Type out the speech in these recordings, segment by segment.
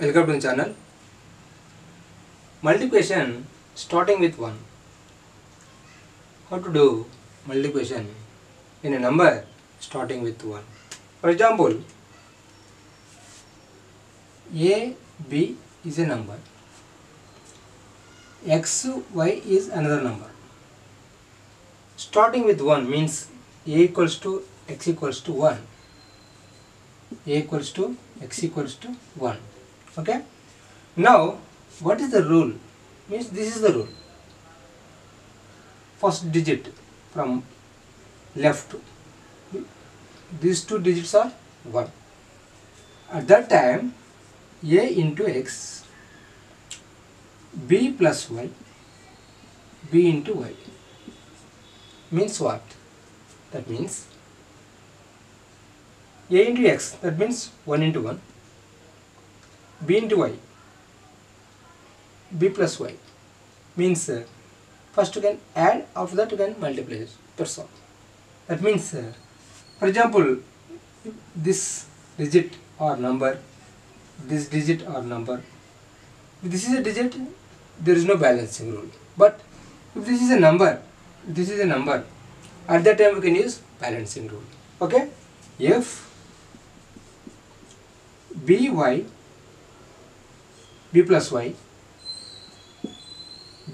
Welcome to the channel. Multiplication starting with 1. How to do multiplication in a number starting with 1. For example, AB is a number, XY is another number. Starting with 1 means A equals to X equals to 1. A equals to X equals to 1. Okay, now what is the rule? Means this is the rule. First digit from left, these two digits are 1. At that time, A into X, B plus Y, B into Y. Means what? That means A into X, that means 1 into 1. B into Y, B plus Y, means first you can add, after that you can multiply, that's all. That means for example, this digit or number, if this is a digit, there is no balancing rule, but if this is a number, at that time we can use balancing rule. Okay, if BY, B plus Y,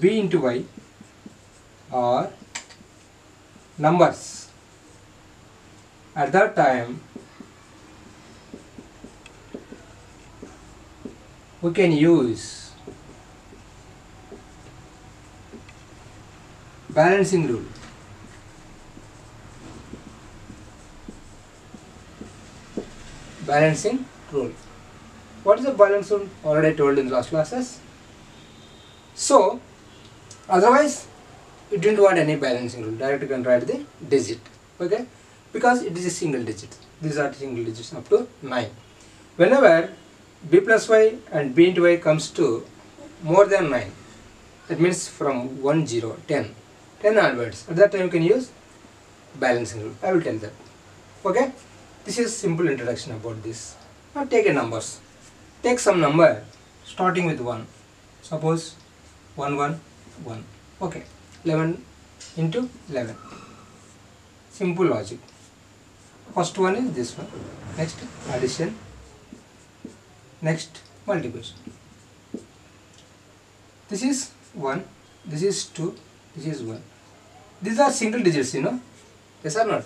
B into Y are numbers, at that time we can use balancing rule. What is the balance rule? Already told in the last classes. So, otherwise, you didn't want any balancing rule. Directly you can write the digit. Okay? Because it is a single digit. These are single digits up to 9. Whenever B plus Y and B into Y comes to more than 9, that means from 1, 0, 10. 10 onwards. At that time you can use balancing rule. I will tell that. Okay? This is simple introduction about this. Now take a numbers. Take some number starting with 1. Suppose 1, 1, 1. Okay, 11 into 11. Simple logic. First one is this one. Next addition. Next multiplication. This is 1. This is 2. This is 1. These are single digits, you know. Yes or not?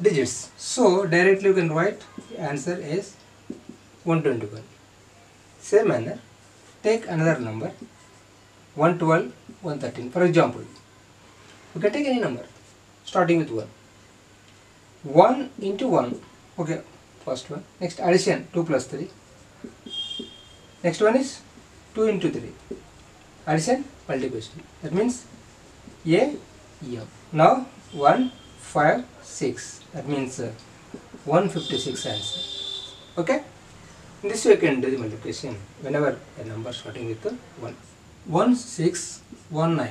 Digits. So directly you can write the answer is 121. Same manner, take another number, 112, 113. For example, you can take any number starting with 1. 1 into 1, okay, first one. Next addition, 2 plus 3. Next one is 2 into 3. Addition, multiplication. That means A, M. Now 1, 5, 6. That means 156 answer. Okay? This way you can do the multiplication whenever a number starting with 1. 1, 6, 1, 9.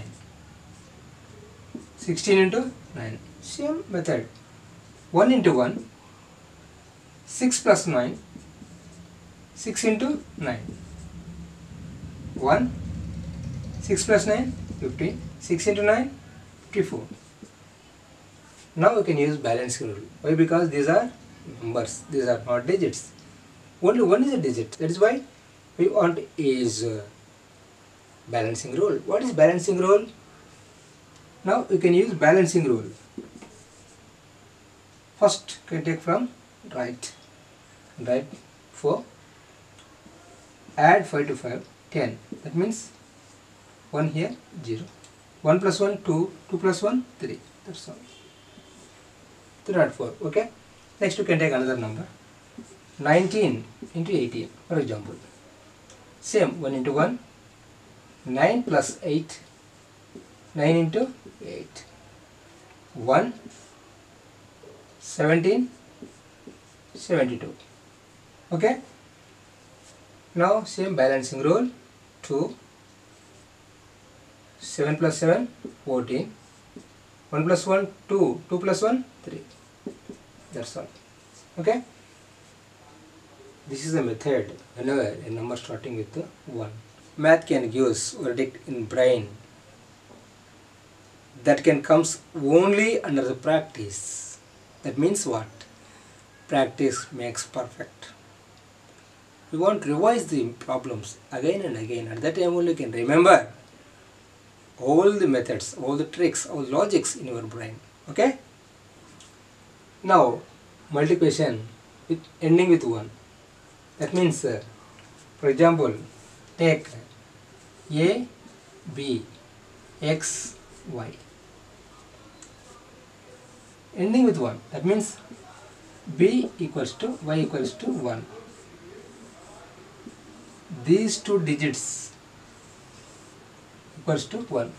16 into 9. Same method. 1 into 1. 6 plus 9. 6 into 9. 1. 6 plus 9, 15. 6 into 9, 54. Now we can use balancing rule. Why? Because these are numbers. These are not digits. Only one is a digit. That is why we want is balancing rule. What is balancing rule? Now you can use balancing rule. First you can take from right. Right 4. Add 5 to 5, 10. That means 1 here, 0. 1 plus 1, 2. 2 plus 1, 3. That's all. 3 not 4. Okay, next you can take another number, 19 into 18. For example, same, 1 into 1, 9 plus 8, 9 into 8, 1, 17, 72. Okay, now same balancing rule, 2, 7 plus 7, 14, 1 plus 1, 2, 2 plus 1, 3. That's all. Okay, This is a method whenever a number starting with 1. Math can give verdict in brain that can comes only under the practice. That means what? Practice makes perfect. We want to revise the problems again and again. At that time only you can remember all the methods, all the tricks, all logics in your brain. Okay? Now, multiplication with ending with 1. That means, for example, take A, B, X, Y. Ending with 1. That means B equals to Y equals to 1. These two digits equals to 1.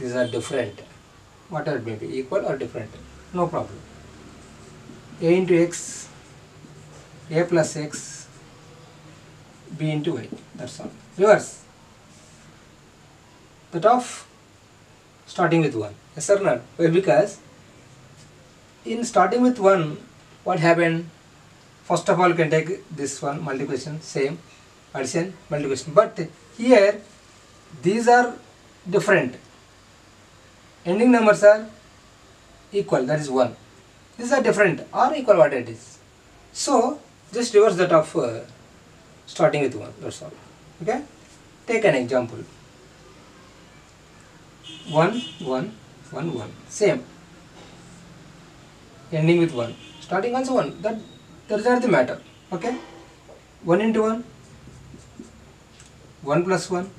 These are different. Whatever it may be, equal or different. No problem. A into X, A plus X, B into Y. That's all. Reverse. That of starting with 1. Yes or not? Why? Because in starting with 1, what happened? First of all, you can take this one, multiplication, same, addition, multiplication. But here, these are different. Ending numbers are equal, that is 1. These are different or equal, what it is. So, just reverse that of starting with 1, that's all. Okay? Take an example. 1, 1, 1, 1. Same. Ending with 1. Starting also 1. That are the matter. Okay? 1 into 1. 1 plus 1.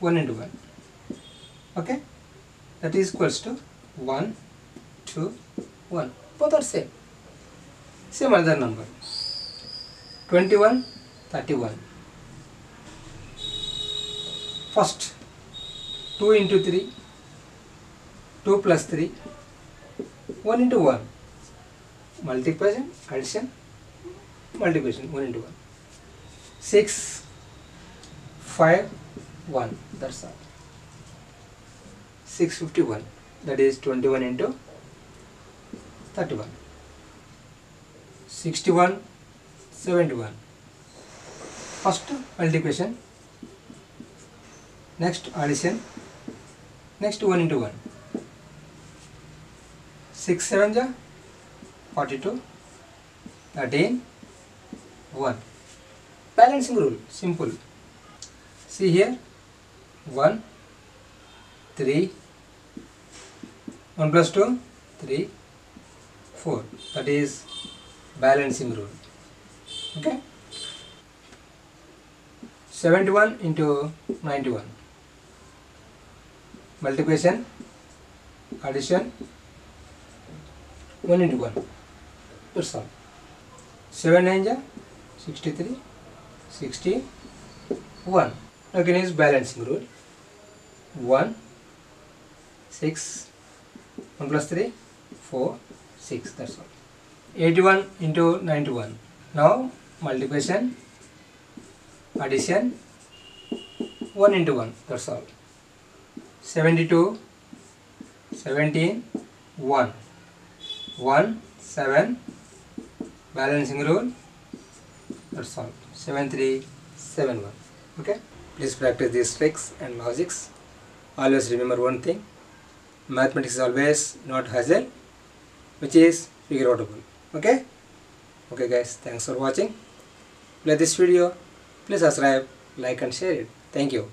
1 into 1. Okay? That is equals to 1, 2, 1. Both are same. Same other number. 21, 31. First, 2 into 3. 2 plus 3. 1 into 1. Multiplication, addition, multiplication, 1 into 1. 6, 5, 1. That's all. 651. That is 21 into 31. 61, 71. First multiplication, next addition, next 1 into 1. 6, 7, 42, 13, 1. Balancing rule, simple. See here, 1, 3, 1 plus 2, 3, 4. That is balancing rule. Okay? 71 into 91. Multiplication, addition, 1 into 1. That's all. 7 is 63, 61. Again is balancing rule. 1, 6, 1 plus 3, 4, 6. That's all. 81 into 91. Now multiplication, addition, 1 into 1. That's all. 72, 17, 1. 1, 7, balancing rule, that's all. 7, 3, 7, 1. Okay? Please practice these tricks and logics. Always remember one thing. Mathematics is always not hassle, which is figure outable. Okay? Okay guys, thanks for watching. If you like this video, please subscribe, like and share it. Thank you.